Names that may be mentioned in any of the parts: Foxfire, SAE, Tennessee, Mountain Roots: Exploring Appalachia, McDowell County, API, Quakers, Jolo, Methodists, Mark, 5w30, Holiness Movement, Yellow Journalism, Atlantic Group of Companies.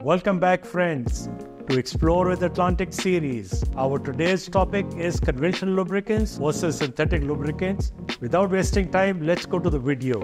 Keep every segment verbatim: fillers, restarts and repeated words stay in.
Welcome back, friends, to Explore with Atlantic series. Our today's topic is conventional lubricants versus synthetic lubricants. Without wasting time, let's go to the video.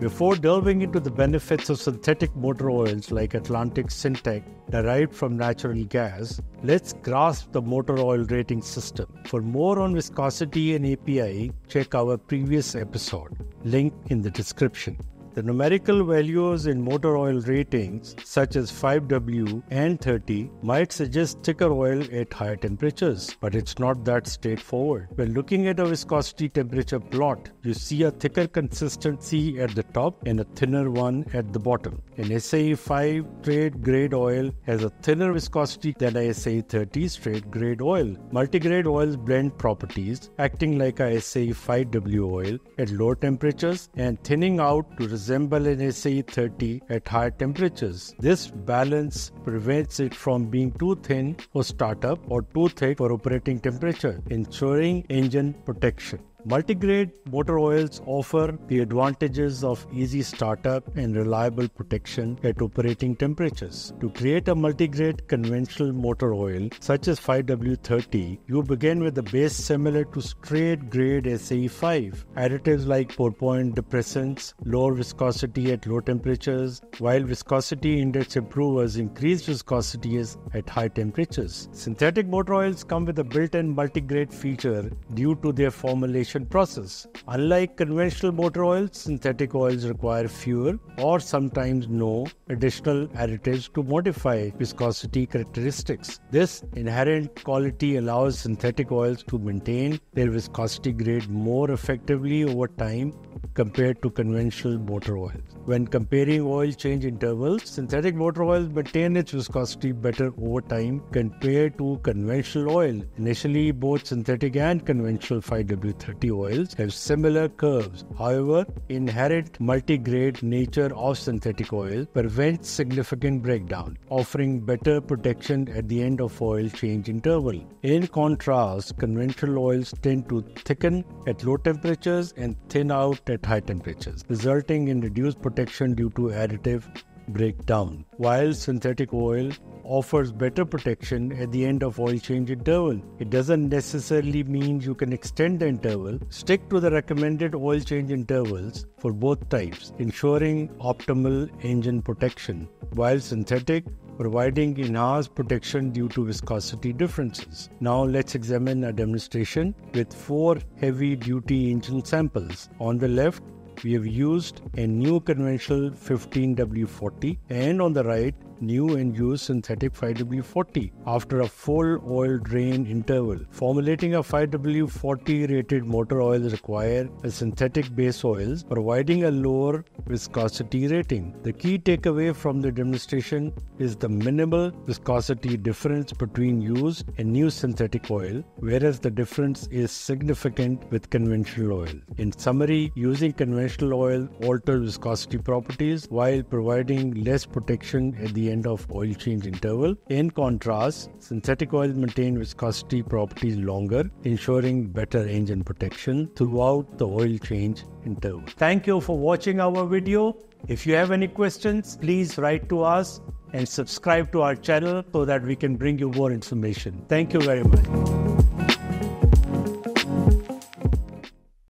Before delving into the benefits of synthetic motor oils like Atlantic Syntec, derived from natural gas, let's grasp the motor oil rating system. For more on viscosity and A P I, check our previous episode, link in the description. The numerical values in motor oil ratings, such as five W and thirty, might suggest thicker oil at higher temperatures, but it's not that straightforward. When looking at a viscosity temperature plot, you see a thicker consistency at the top and a thinner one at the bottom. An S A E five straight grade oil has a thinner viscosity than a S A E thirty straight grade oil. Multigrade oils blend properties, acting like a S A E five W oil at lower temperatures and thinning out to resist resemble an S A E thirty at higher temperatures. This balance prevents it from being too thin for startup or too thick for operating temperature, ensuring engine protection. Multigrade motor oils offer the advantages of easy startup and reliable protection at operating temperatures. To create a multigrade conventional motor oil, such as five W thirty, you begin with a base similar to straight grade S A E five. Additives like four point depressants lower viscosity at low temperatures, while viscosity index improvers increase viscosities at high temperatures. Synthetic motor oils come with a built-in multigrade feature due to their formulation process. Unlike conventional motor oils, synthetic oils require fewer or sometimes no additional additives to modify viscosity characteristics. This inherent quality allows synthetic oils to maintain their viscosity grade more effectively over time compared to conventional motor oils. When comparing oil change intervals, synthetic motor oils maintain its viscosity better over time compared to conventional oil. Initially, both synthetic and conventional five W thirty oils have similar curves. However, inherent multigrade nature of synthetic oil prevents significant breakdown, offering better protection at the end of oil change interval. In contrast, conventional oils tend to thicken at low temperatures and thin out at high temperatures, resulting in reduced protection due to additive breakdown. While synthetic oil offers better protection at the end of oil change interval, it doesn't necessarily mean you can extend the interval. Stick to the recommended oil change intervals for both types, ensuring optimal engine protection, while synthetic providing enhanced protection due to viscosity differences. Now let's examine a demonstration with four heavy-duty engine samples. On the left, we have used a new conventional fifteen W forty, and on the right, new and used synthetic five W forty after a full oil drain interval. Formulating a five W forty rated motor oil requires a synthetic base oils, providing a lower viscosity rating. The key takeaway from the demonstration is the minimal viscosity difference between used and new synthetic oil, whereas the difference is significant with conventional oil. In summary, using conventional oil alters viscosity properties while providing less protection at the end of oil change interval. In contrast, synthetic oils maintain viscosity properties longer, ensuring better engine protection throughout the oil change interval. Thank you for watching our video. If you have any questions, please write to us and subscribe to our channel so that we can bring you more information. Thank you very much.